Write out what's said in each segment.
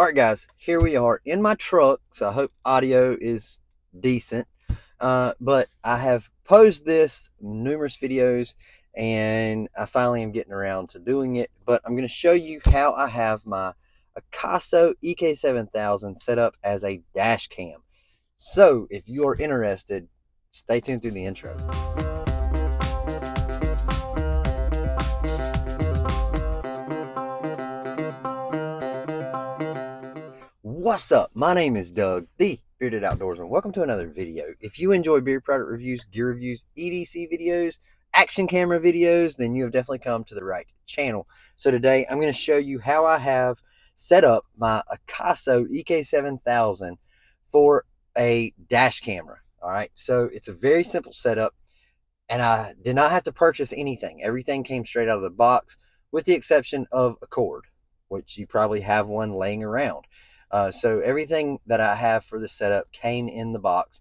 All right, guys, here we are in my truck, so I hope audio is decent. But I have posed this in numerous videos, and I finally am getting around to doing it. But I'm going to show you how I have my Akaso EK7000 set up as a dash cam. So if you are interested, stay tuned through the intro. What's up? My name is Doug, the Bearded Outdoorsman. Welcome to another video. If you enjoy beard product reviews, gear reviews, EDC videos, action camera videos, then you have definitely come to the right channel. So today I'm going to show you how I have set up my Akaso EK7000 for a dash camera. All right, so it's a very simple setup, and I did not have to purchase anything. Everything came straight out of the box, with the exception of a cord, which you probably have one laying around. So everything that I have for this setup came in the box.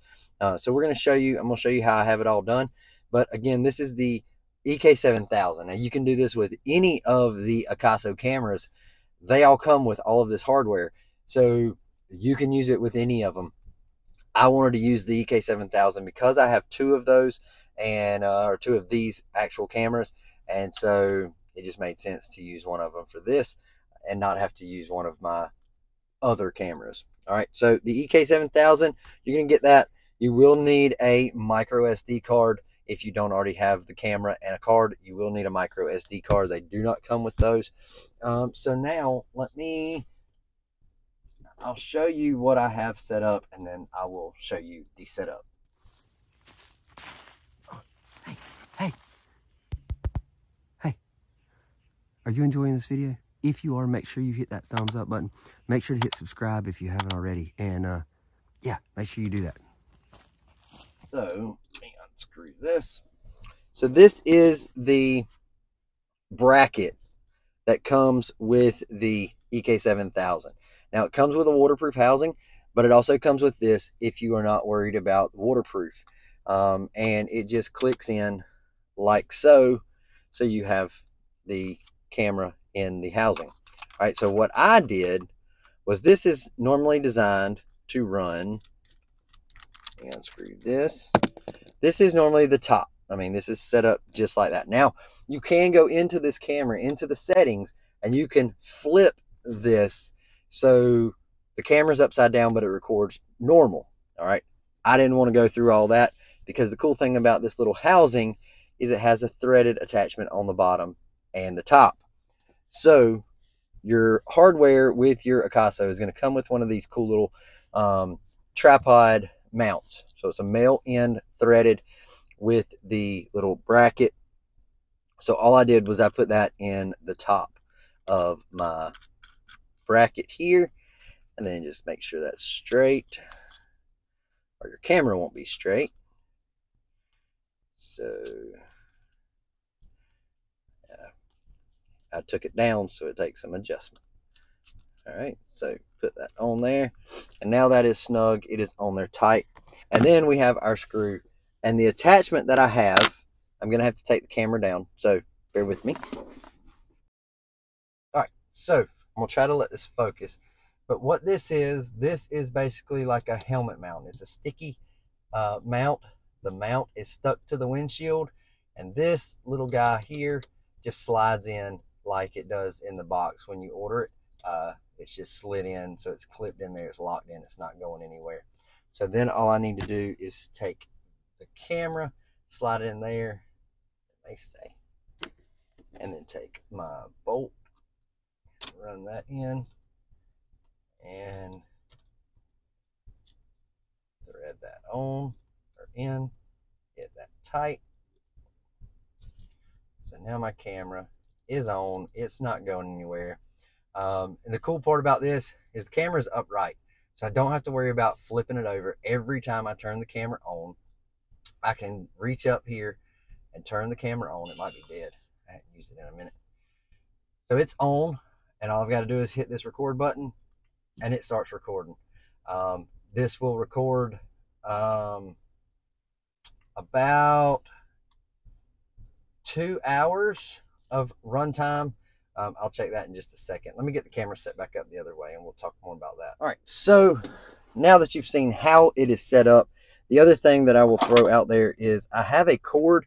So we're going to show you, I'm going to show you how I have it all done. But again, this is the EK7000. Now you can do this with any of the Akaso cameras. They all come with all of this hardware, so you can use it with any of them. I wanted to use the EK7000 because I have two of those, and or two of these actual cameras. And so it just made sense to use one of them for this and not have to use one of my other cameras. All right, so the EK7000, you're gonna get that. You will need a micro SD card. If you don't already have the camera and a card, you will need a micro SD card. They do not come with those. So now I'll show you what I have set up, and then I will show you the setup. Oh, hey, are you enjoying this video? If you are, make sure you hit that thumbs up button. Make sure to hit subscribe if you haven't already. And yeah, make sure you do that. So, let me unscrew this. So this is the bracket that comes with the EK7000. Now it comes with a waterproof housing, but it also comes with this if you are not worried about waterproof. And it just clicks in like so. So you have the camera in the housing. All right, so what I did was, this is normally designed to run, and unscrew this. This is normally the top. I mean, this is set up just like that. Now you can go into this camera, into the settings, and you can flip this so the camera's upside down, but it records normal. All right, I didn't want to go through all that, because the cool thing about this little housing is it has a threaded attachment on the bottom and the top. So your hardware with your Akaso is going to come with one of these cool little tripod mounts. So it's a male end threaded with the little bracket. So all I did was I put that in the top of my bracket here, and then just make sure that's straight, or your camera won't be straight. So I took it down, so it takes some adjustment. All right, so put that on there, and now that is snug. It is on there tight. And then we have our screw, and the attachment that I have, I'm gonna have to take the camera down, so bear with me. All right, so I'm gonna try to let this focus, but what this is basically like a helmet mount. It's a sticky mount. The mount is stuck to the windshield, and this little guy here just slides in like it does in the box when you order it. It's just slid in, so it's clipped in there, it's locked in, it's not going anywhere. So then all I need to do is take the camera, slide it in there, they stay, and then take my bolt, run that in, and thread that on or in, get that tight. So now my camera is on, it's not going anywhere. And the cool part about this is the camera's upright, so I don't have to worry about flipping it over. Every time I turn the camera on, I can reach up here and turn the camera on. It might be dead, I haven't used it in a minute. So it's on, and all I've got to do is hit this record button, and it starts recording. This will record about 2 hours of runtime. I'll check that in just a second. Let me get the camera set back up the other way, and we'll talk more All right, so now that you've seen how it is set up, the other thing that I will throw out there is I have a cord,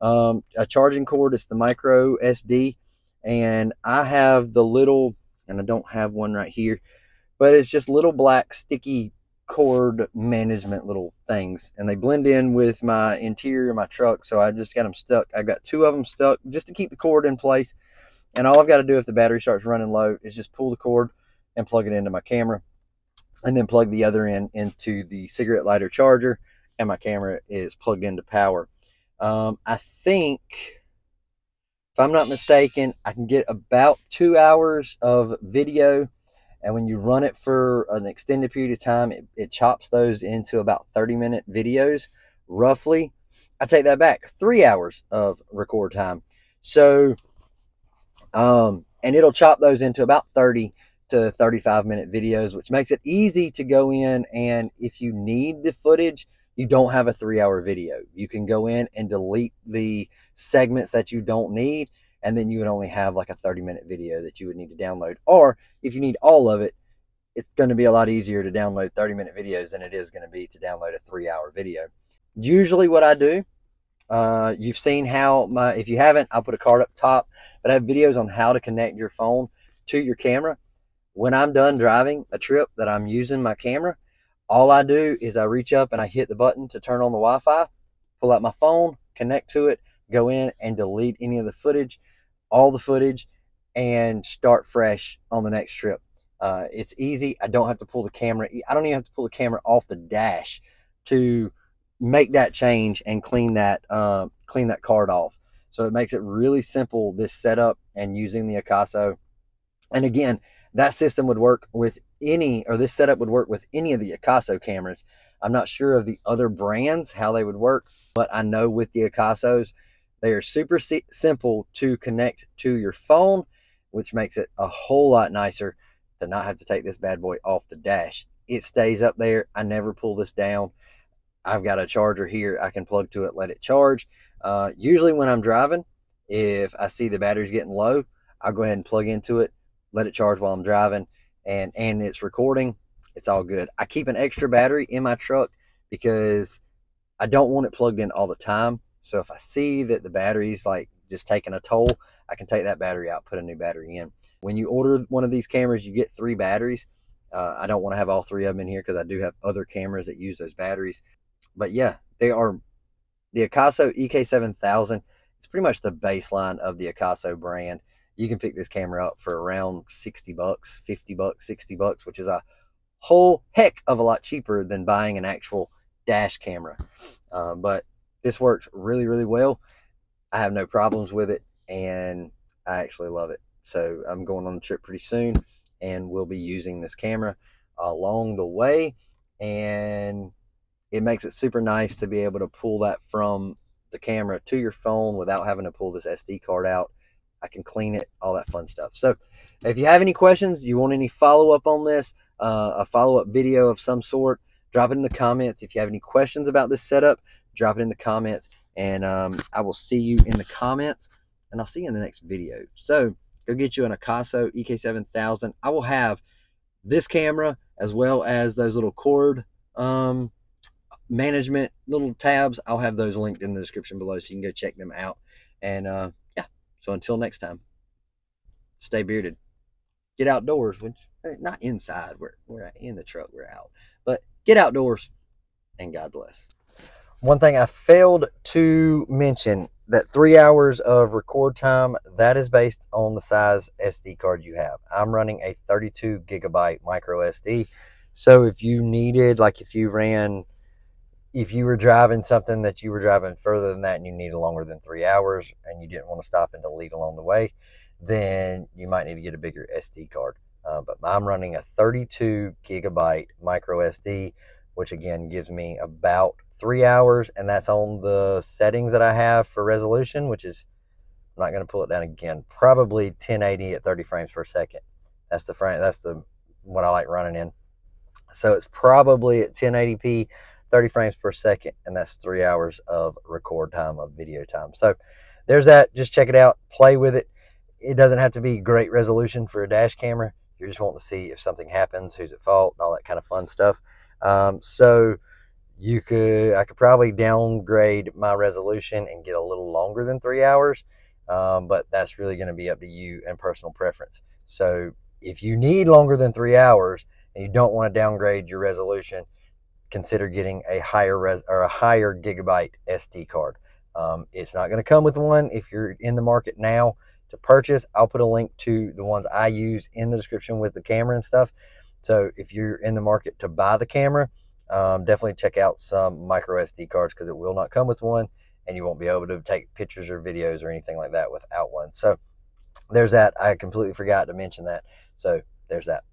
a charging cord. It's the micro SD, and I have the little, and I don't have one right here, but it's just little black sticky cord management little things, and they blend in with my interior of my truck, so I just got them stuck. I got two of them stuck just to keep the cord in place, and all I've got to do if the battery starts running low is just pull the cord and plug it into my camera, and then plug the other end into the cigarette lighter charger, and my camera is plugged into power. I think, if I'm not mistaken, I can get about 2 hours of video, and when you run it for an extended period of time, it chops those into about 30-minute videos, roughly. I take that back, 3 hours of record time. So, and it'll chop those into about 30 to 35-minute videos, which makes it easy to go in, and if you need the footage, you don't have a 3-hour video. You can go in and delete the segments that you don't need, and then you would only have like a 30-minute video that you would need to download. Or if you need all of it, it's going to be a lot easier to download 30-minute videos than it is going to be to download a 3-hour video. Usually what I do, you've seen how my, if you haven't, I'll put a card up top, but I have videos on how to connect your phone to your camera. When I'm done driving a trip that I'm using my camera, all I do is I reach up and I hit the button to turn on the Wi-Fi, pull out my phone, connect to it, go in and delete any of the footage, all the footage, and start fresh on the next trip. It's easy. I don't have to pull the camera. I don't even have to pull the camera off the dash to make that change and clean that card off. So it makes it really simple, this setup and using the Akaso. And again, that system would work with any, or this setup would work with any of the Akaso cameras. I'm not sure of the other brands, how they would work, but I know with the Akasos, they are super simple to connect to your phone, which makes it a whole lot nicer to not have to take this bad boy off the dash. It stays up there. I never pull this down. I've got a charger here. I can plug to it, let it charge. Usually when I'm driving, if I see the battery's getting low, I'll go ahead and plug into it, let it charge while I'm driving, and it's recording. It's all good. I keep an extra battery in my truck because I don't want it plugged in all the time. So if I see that the battery's like just taking a toll, I can take that battery out, put a new battery in. When you order one of these cameras, you get 3 batteries. I don't want to have all 3 of them in here because I do have other cameras that use those batteries. But yeah, they are the Akaso EK7000. It's pretty much the baseline of the Akaso brand. You can pick this camera up for around 60 bucks, 50 bucks, 60 bucks, which is a whole heck of a lot cheaper than buying an actual dash camera. But this works really, really well. I have no problems with it, and I actually love it. So I'm going on a trip pretty soon, and we'll be using this camera along the way. And it makes it super nice to be able to pull that from the camera to your phone without having to pull this SD card out. I can clean it, all that fun stuff. So if you have any questions, you want any follow-up on this, a follow-up video of some sort, drop it in the comments. If you have any questions about this setup, drop it in the comments, and I will see you in the comments, and I'll see you in the next video. So go get you an Akaso EK7000. I will have this camera as well as those little cord management little tabs. I'll have those linked in the description below, so you can go check them out. And yeah, so until next time, stay bearded, get outdoors, which not inside, we're not in the truck, we're out, but get outdoors, and God bless. One thing I failed to mention, that 3 hours of record time, that is based on the size SD card you have. I'm running a 32 gigabyte micro SD. So if you needed, like if you were driving something that you were driving further than that and you needed longer than 3 hours and you didn't want to stop and delete along the way, then you might need to get a bigger SD card. But I'm running a 32 gigabyte micro SD, which again gives me about 3 hours, and that's on the settings that I have for resolution, which is, I'm not going to pull it down again, probably 1080 at 30 frames per second. That's the frame, that's the what I like running in. So it's probably at 1080p, 30 frames per second, and that's 3 hours of record time, of video time. So there's that. Just check it out, play with it. It doesn't have to be great resolution for a dash camera. You're just wanting to see if something happens, who's at fault, and all that kind of fun stuff. So I could probably downgrade my resolution and get a little longer than 3 hours, but that's really going to be up to you and personal preference. So if you need longer than 3 hours and you don't want to downgrade your resolution, consider getting a higher gigabyte SD card. It's not going to come with one if you're in the market now to purchase. I'll put a link to the ones I use in the description with the camera and stuff. So if you're in the market to buy the camera, definitely check out some micro SD cards, because it will not come with one and you won't be able to take pictures or videos or anything like that without one. So there's that. I completely forgot to mention that. So there's that.